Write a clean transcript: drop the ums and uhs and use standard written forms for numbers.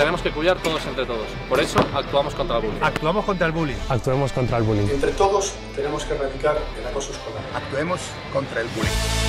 tenemos que cuidar todos entre todos. Por eso actuamos contra el bullying. Actuamos contra el bullying. Actuemos contra el bullying. Entre todos tenemos que erradicar el acoso escolar. Actuemos contra el bullying.